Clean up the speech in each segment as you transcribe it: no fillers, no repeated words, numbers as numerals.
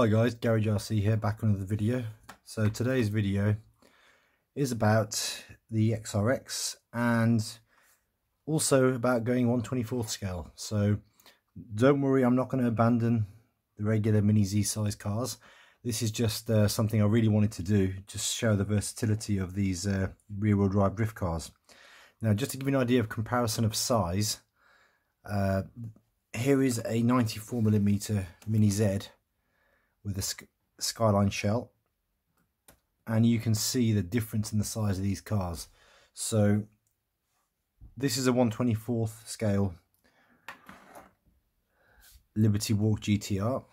Hi guys, GarageRC here, back on another video. So today's video is about the XRX and also about going 1/24 scale. So don't worry, I'm not going to abandon the regular Mini Z size cars. This is just something I really wanted to do, just show the versatility of these rear wheel drive drift cars. Now just to give you an idea of comparison of size, here is a 94mm Mini Z with a skyline shell, and you can see the difference in the size of these cars. So this is a 1/24 scale Liberty Walk GTR.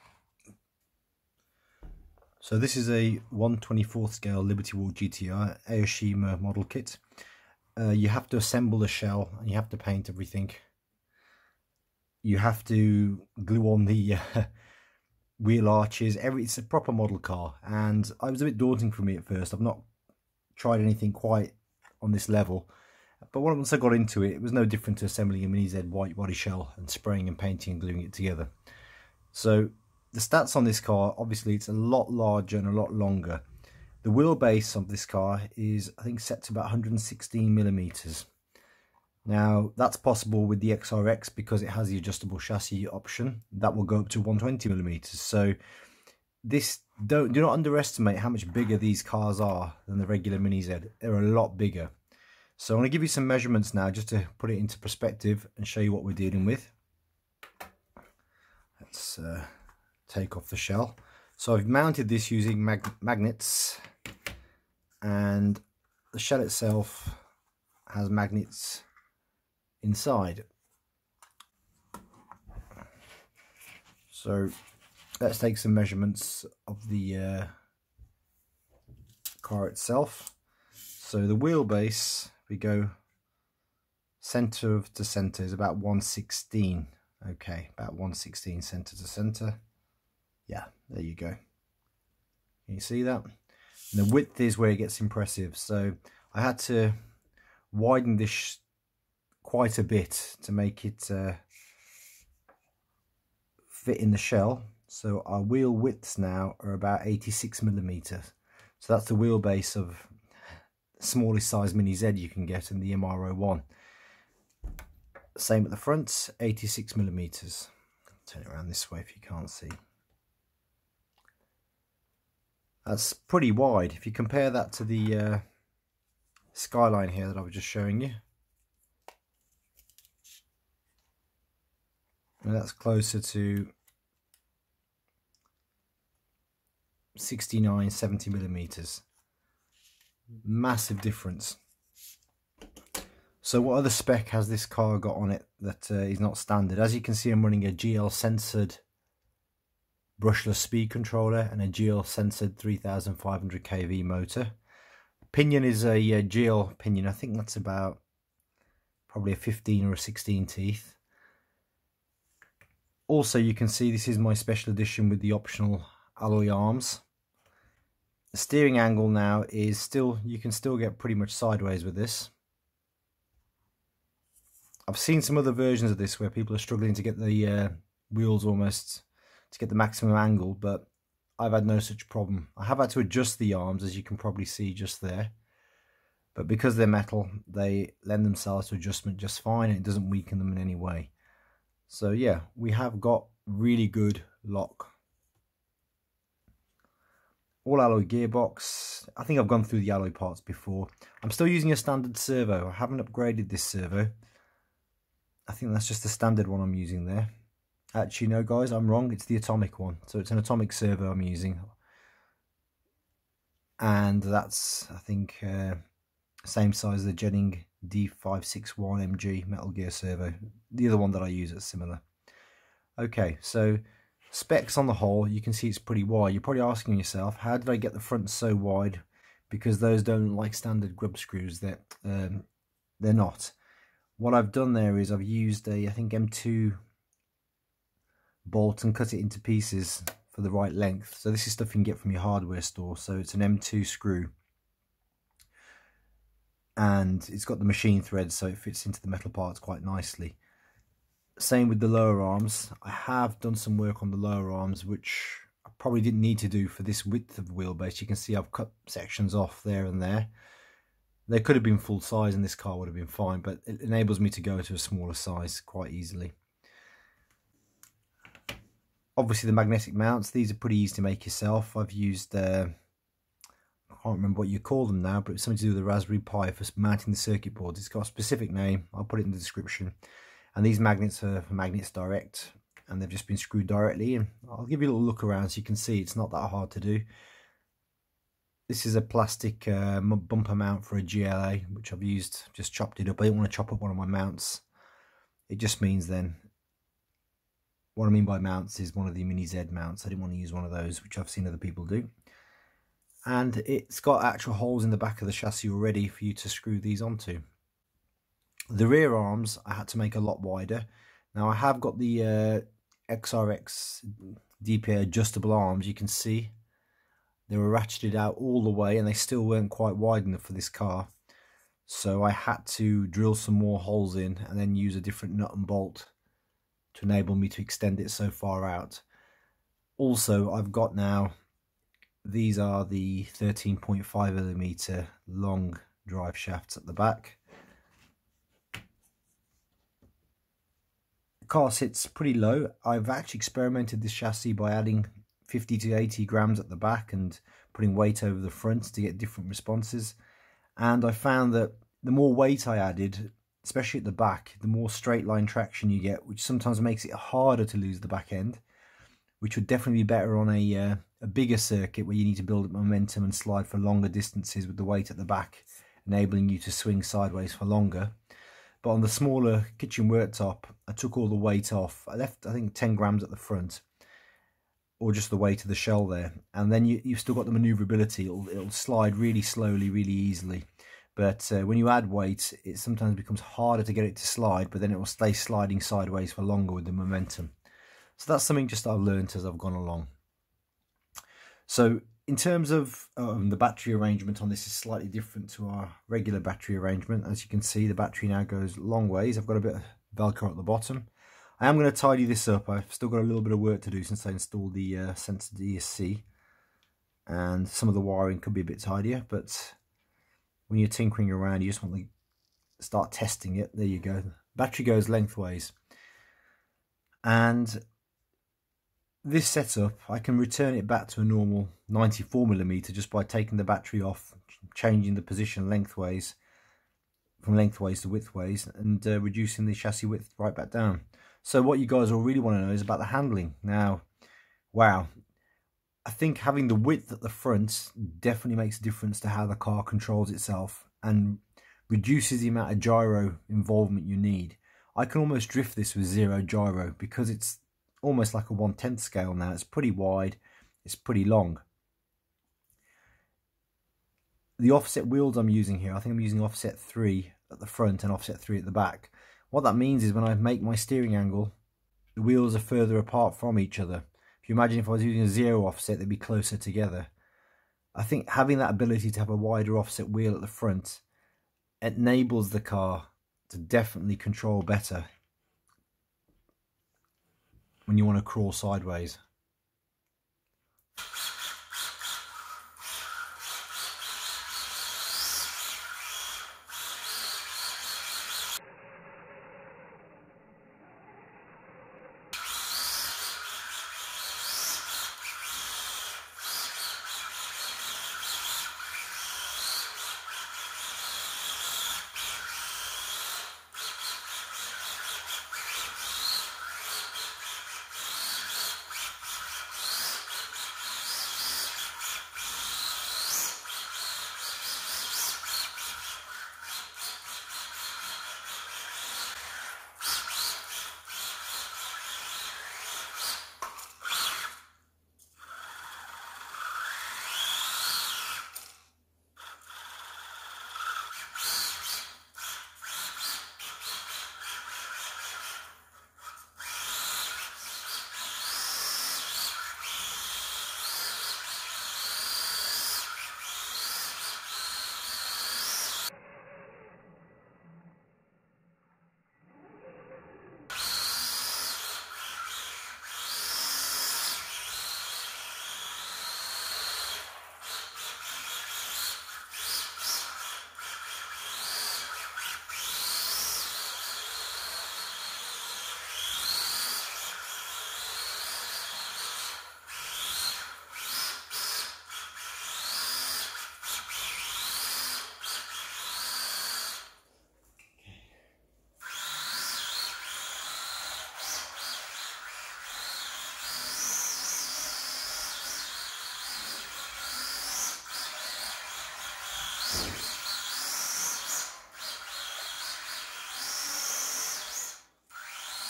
So this is a 1/24 scale Liberty Walk GTR Aoshima model kit. You have to assemble the shell and you have to paint everything. You have to glue on the wheel arches. It's a proper model car, and it was a bit daunting for me at first. I've not tried anything quite on this level, but once I got into it, it was no different to assembling a Mini Z white body shell and spraying and painting and gluing it together. So the stats on this car, obviously it's a lot larger and a lot longer. The wheelbase of this car is, I think, set to about 116mm. Now that's possible with the XRX because it has the adjustable chassis option that will go up to 120mm. So this, do not underestimate how much bigger these cars are than the regular Mini Z. They're a lot bigger. So I'm going to give you some measurements now just to put it into perspective and show you what we're dealing with. Let's take off the shell. So I've mounted this using magnets, and the shell itself has magnets inside. So let's take some measurements of the car itself. So the wheelbase, we go center to center, is about 116. Okay, about 116 center to center. Yeah, there you go. Can you see that? And the width is where it gets impressive. So I had to widen this quite a bit to make it fit in the shell. So our wheel widths now are about 86mm. So that's the wheelbase of the smallest size Mini Z you can get in the MR01. Same at the front, 86mm. Turn it around this way if you can't see. That's pretty wide. If you compare that to the skyline here that I was just showing you, and that's closer to 69-70mm. Massive difference. So what other spec has this car got on it that is not standard? As you can see, I'm running a GL-sensored brushless speed controller and a GL-sensored 3500 kV motor. Pinion is a GL pinion. I think that's about probably a 15 or a 16 teeth. Also, you can see this is my special edition with the optional alloy arms. The steering angle now is still, you can still get pretty much sideways with this. I've seen some other versions of this where people are struggling to get the wheels almost to get the maximum angle, but I've had no such problem. I have had to adjust the arms, as you can probably see just there, but because they're metal, they lend themselves to adjustment just fine, and it doesn't weaken them in any way. So yeah, we have got really good lock. All alloy gearbox. I think I've gone through the alloy parts before. I'm still using a standard servo. I haven't upgraded this servo. I think that's just the standard one I'm using there. Actually, no guys, I'm wrong, it's the atomic one. So it's an atomic servo I'm using. And that's, I think, same size as the Jenning D561MG Metal Gear servo. The other one that I use is similar. Okay, so specs on the whole, you can see it's pretty wide. You're probably asking yourself, how did I get the front so wide? Because those don't like standard grub screws, that they're not. What I've done there is I've used a, I think, M2 bolt and cut it into pieces for the right length. So this is stuff you can get from your hardware store. So it's an M2 screw, and it's got the machine thread, so it fits into the metal parts quite nicely. Same with the lower arms. I have done some work on the lower arms, which I probably didn't need to do for this width of wheelbase. You can see I've cut sections off there and there. They could have been full size and this car would have been fine, but it enables me to go to a smaller size quite easily. Obviously the magnetic mounts, these are pretty easy to make yourself. I've used, I can't remember what you call them now, but it's something to do with the Raspberry Pi for mounting the circuit boards. It's got a specific name, I'll put it in the description. And these magnets are magnets direct, and they've just been screwed directly in. I'll give you a little look around so you can see it's not that hard to do. This is a plastic bumper mount for a GLA, which I've used, just chopped it up. I didn't want to chop up one of my mounts. It just means then, what I mean by mounts is one of the Mini Z mounts. I didn't want to use one of those, which I've seen other people do. And it's got actual holes in the back of the chassis already for you to screw these onto. The rear arms I had to make a lot wider. Now I have got the XRX DPA adjustable arms, you can see. They were ratcheted out all the way and they still weren't quite wide enough for this car. So I had to drill some more holes in and then use a different nut and bolt to enable me to extend it so far out. Also, I've got now, these are the 13.5mm long drive shafts at the back. The car sits pretty low. I've actually experimented this chassis by adding 50 to 80 grams at the back and putting weight over the front to get different responses, and I found that the more weight I added, especially at the back, the more straight line traction you get, which sometimes makes it harder to lose the back end, which would definitely be better on a bigger circuit where you need to build up momentum and slide for longer distances with the weight at the back, enabling you to swing sideways for longer. But on the smaller kitchen worktop, I took all the weight off. I left, I think, 10 grams at the front, or just the weight of the shell there, and then you've still got the manoeuvrability. It'll slide really slowly, really easily, but when you add weight, it sometimes becomes harder to get it to slide, but then it will stay sliding sideways for longer with the momentum. So that's something just I've learned as I've gone along. So in terms of the battery arrangement on this is slightly different to our regular battery arrangement. As you can see, the battery now goes long ways. I've got a bit of Velcro at the bottom. I am going to tidy this up. I've still got a little bit of work to do since I installed the Sensor DSC, and some of the wiring could be a bit tidier, but when you're tinkering around you just want to start testing it. There you go. Battery goes lengthways, and this setup I can return it back to a normal 94mm just by taking the battery off, changing the position lengthways, from lengthways to widthways, and reducing the chassis width right back down. So what you guys all really want to know is about the handling. Now, wow, I think having the width at the front definitely makes a difference to how the car controls itself and reduces the amount of gyro involvement you need. I can almost drift this with zero gyro because it's almost like a 1/10 scale now. It's pretty wide, it's pretty long. The offset wheels I'm using here, I think I'm using offset 3 at the front and offset 3 at the back. What that means is when I make my steering angle, the wheels are further apart from each other. If you imagine if I was using a 0 offset, they'd be closer together. I think having that ability to have a wider offset wheel at the front enables the car to definitely control better when you want to crawl sideways.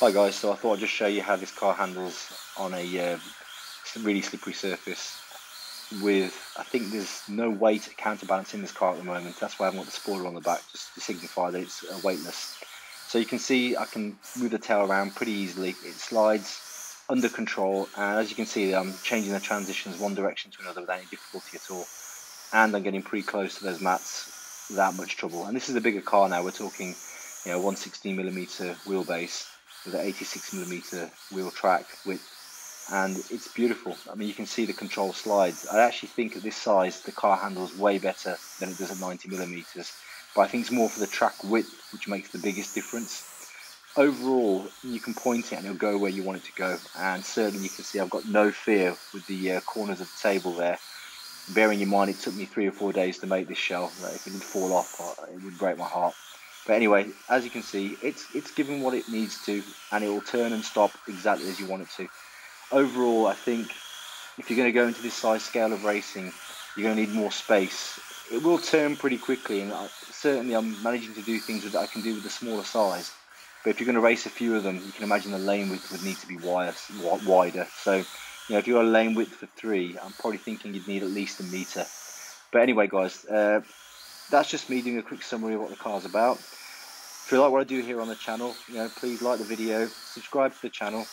Hi guys, so I thought I'd just show you how this car handles on a really slippery surface with, I think there's no weight counterbalance in this car at the moment. That's why I haven't got the spoiler on the back, just to signify that it's weightless. So you can see I can move the tail around pretty easily. It slides under control, and as you can see I'm changing the transitions one direction to another without any difficulty at all. And I'm getting pretty close to those mats without much trouble. And this is a bigger car now, we're talking, you know, 116mm wheelbase with an 86mm wheel track width, and it's beautiful. I mean, you can see the control slides. I actually think at this size the car handles way better than it does at 90mm, but I think it's more for the track width which makes the biggest difference. Overall, you can point it and it'll go where you want it to go, and certainly you can see I've got no fear with the corners of the table there. Bearing in mind it took me 3 or 4 days to make this shell, like if it did fall off it would break my heart. But anyway, as you can see, it's given what it needs to, and it will turn and stop exactly as you want it to. Overall, I think if you're going to go into this size scale of racing, you're going to need more space. It will turn pretty quickly, and certainly I'm managing to do things that I can do with a smaller size. But if you're going to race a few of them, you can imagine the lane width would need to be wider. So, you know, if you've got a lane width for 3, I'm probably thinking you'd need at least a metre. But anyway, guys, that's just me doing a quick summary of what the car's about. If you like what I do here on the channel, you know, please like the video, subscribe to the channel,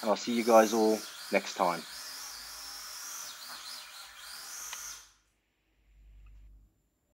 and I'll see you guys all next time.